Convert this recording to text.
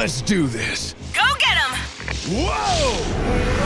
Let's do this. Go get him! Whoa!